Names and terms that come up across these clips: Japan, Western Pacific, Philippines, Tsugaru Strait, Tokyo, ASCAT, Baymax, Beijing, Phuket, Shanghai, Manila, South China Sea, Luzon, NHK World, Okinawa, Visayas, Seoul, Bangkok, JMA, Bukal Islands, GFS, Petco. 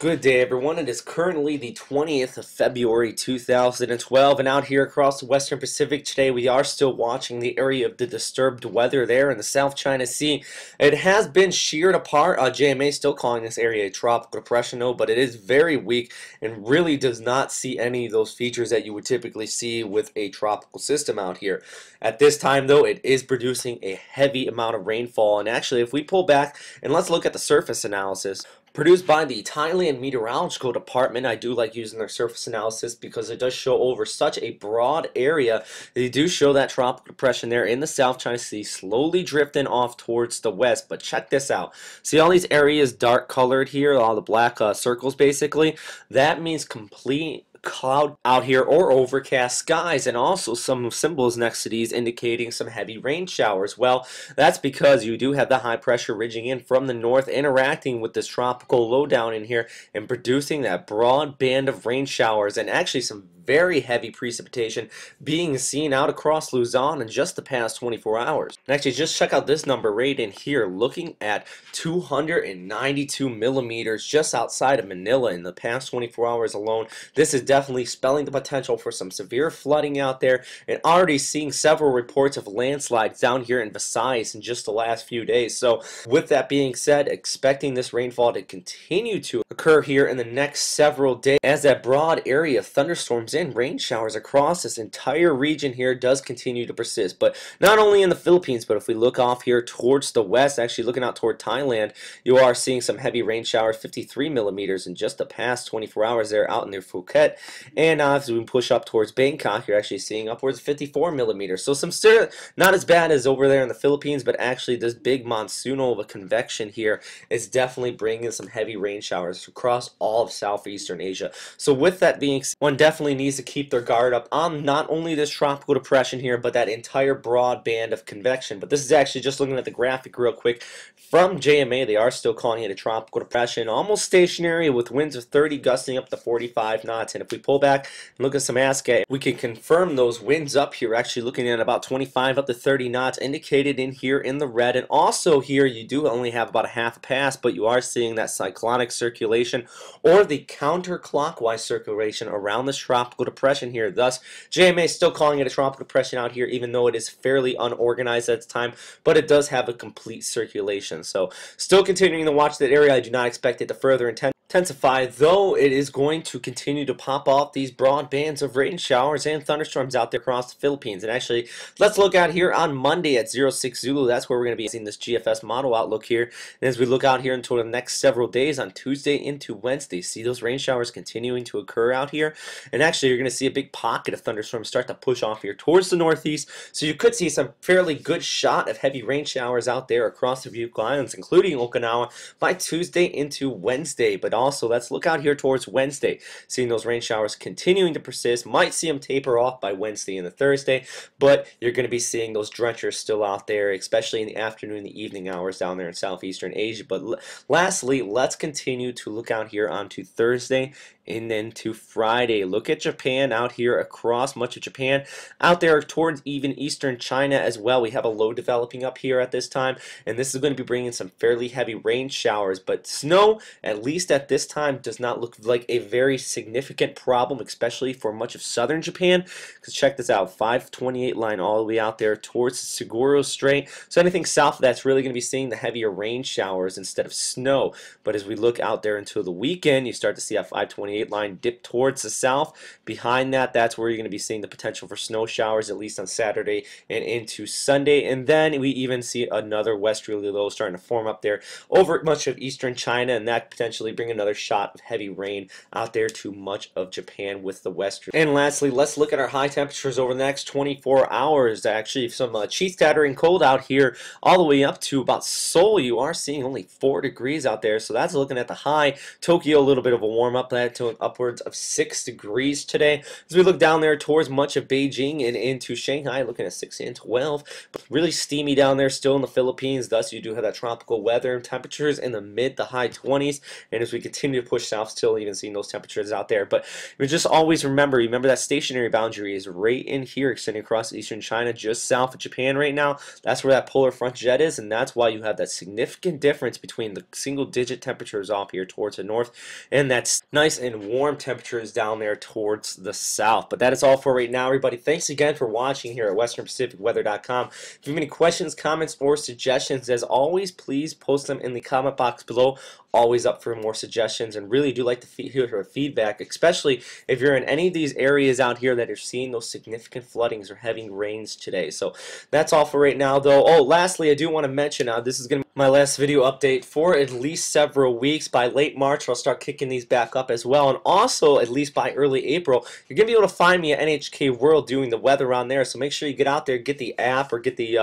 Good day, everyone. It is currently the 20th of February 2012, and out here across the Western Pacific today we are still watching the area of the disturbed weather there in the South China Sea. It has been sheared apart. JMA still calling this area a tropical depression, though, but it is very weak and really does not see any of those features that you would typically see with a tropical system out here. At this time, though, it is producing a heavy amount of rainfall, and actually if we pull back and let's look at the surface analysis produced by the Thailand Meteorological Department. I do like using their surface analysis because it does show over such a broad area. They do show that tropical depression there in the South China Sea slowly drifting off towards the west. But check this out. See all these areas dark colored here, all the black circles basically? That means complete cloud out here or overcast skies, and also some symbols next to these indicating some heavy rain showers. Well, that's because you do have the high pressure ridging in from the north interacting with this tropical low down in here and producing that broad band of rain showers, and actually some very heavy precipitation being seen out across Luzon in just the past 24 hours. And actually, just check out this number right in here, looking at 292 millimeters just outside of Manila in the past 24 hours alone. This is definitely spelling the potential for some severe flooding out there, and already seeing several reports of landslides down here in Visayas in just the last few days. So with that being said, expecting this rainfall to continue to occur here in the next several days as that broad area of thunderstorms and rain showers across this entire region here does continue to persist. But not only in the Philippines, but if we look off here towards the west, actually looking out toward Thailand, you are seeing some heavy rain showers, 53 millimeters in just the past 24 hours there out near Phuket. And as we push up towards Bangkok, you're actually seeing upwards of 54 millimeters. So some still not as bad as over there in the Philippines, but actually this big monsoonal of a convection here is definitely bringing some heavy rain showers across all of southeastern Asia. So with that being said, one definitely needs to keep their guard up on not only this tropical depression here, but that entire broad band of convection. But this is actually just looking at the graphic real quick from JMA. They are still calling it a tropical depression, almost stationary with winds of 30 gusting up to 45 knots. And if we pull back and look at some ASCAT, we can confirm those winds up here actually looking at about 25 up to 30 knots indicated in here in the red. And also here you do only have about a half a pass, but you are seeing that cyclonic circulation or the counterclockwise circulation around this tropical depression here. Thus, JMA is still calling it a tropical depression out here, even though it is fairly unorganized at the time, but it does have a complete circulation. So still continuing to watch that area. I do not expect it to further intensify, though it is going to continue to pop off these broad bands of rain showers and thunderstorms out there across the Philippines. And actually, let's look out here on Monday at 06 Zulu. That's where we're going to be seeing this GFS model outlook here. And as we look out here until the next several days on Tuesday into Wednesday, see those rain showers continuing to occur out here. And actually, you're going to see a big pocket of thunderstorms start to push off here towards the northeast. So you could see some fairly good shot of heavy rain showers out there across the Bukal Islands, including Okinawa, by Tuesday into Wednesday. But also, let's look out here towards Wednesday, seeing those rain showers continuing to persist. Might see them taper off by Wednesday and the Thursday, but you're going to be seeing those drenchers still out there, especially in the afternoon and the evening hours down there in southeastern Asia. But lastly, let's continue to look out here onto Thursday and then to Friday. Look at Japan out here across much of Japan, out there towards even eastern China as well. We have a low developing up here at this time, and this is going to be bringing some fairly heavy rain showers. But snow, at least at this time, does not look like a very significant problem, especially for much of southern Japan. Because check this out, 528 line all the way out there towards the Tsugaru Strait. So anything south of that's really going to be seeing the heavier rain showers instead of snow. But as we look out there until the weekend, you start to see a 528 line dip towards the south. Behind that, that's where you're going to be seeing the potential for snow showers, at least on Saturday and into Sunday. And then we even see another westerly low starting to form up there over much of eastern China, and that potentially bring another shot of heavy rain out there to much of Japan with the western. And lastly, let's look at our high temperatures over the next 24 hours. Actually, some cheek tattering cold out here all the way up to about Seoul. You are seeing only 4 degrees out there, so that's looking at the high. Tokyo, a little bit of a warm up that to showing upwards of 6 degrees today. As we look down there towards much of Beijing and into Shanghai, looking at 6 and 12. But really steamy down there still in the Philippines. Thus, you do have that tropical weather. Temperatures in the mid to high 20s. And as we continue to push south, still even seeing those temperatures out there. But just always remember that stationary boundary is right in here, extending across eastern China, just south of Japan right now. That's where that polar front jet is, and that's why you have that significant difference between the single-digit temperatures off here towards the north and that's nice and warm temperatures down there towards the south. But that is all for right now, everybody. Thanks again for watching here at westernpacificweather.com. If you have any questions, comments, or suggestions, as always, please post them in the comment box below. Always up for more suggestions, and really do like to hear feedback, especially if you're in any of these areas out here that are seeing those significant floodings or heavy rains today. So that's all for right now, though. Oh, lastly, I do want to mention this is going to be my last video update for at least several weeks. By late March, I'll start kicking these back up as well, and also at least by early April, you're going to be able to find me at NHK World doing the weather on there. So make sure you get out there, get the app, or get the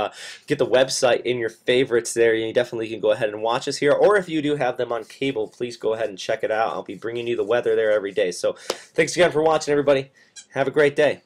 website in your favorites there. You definitely can go ahead and watch us here, or if you do have them on cable, please go ahead and check it out. I'll be bringing you the weather there every day. So thanks again for watching, everybody. Have a great day.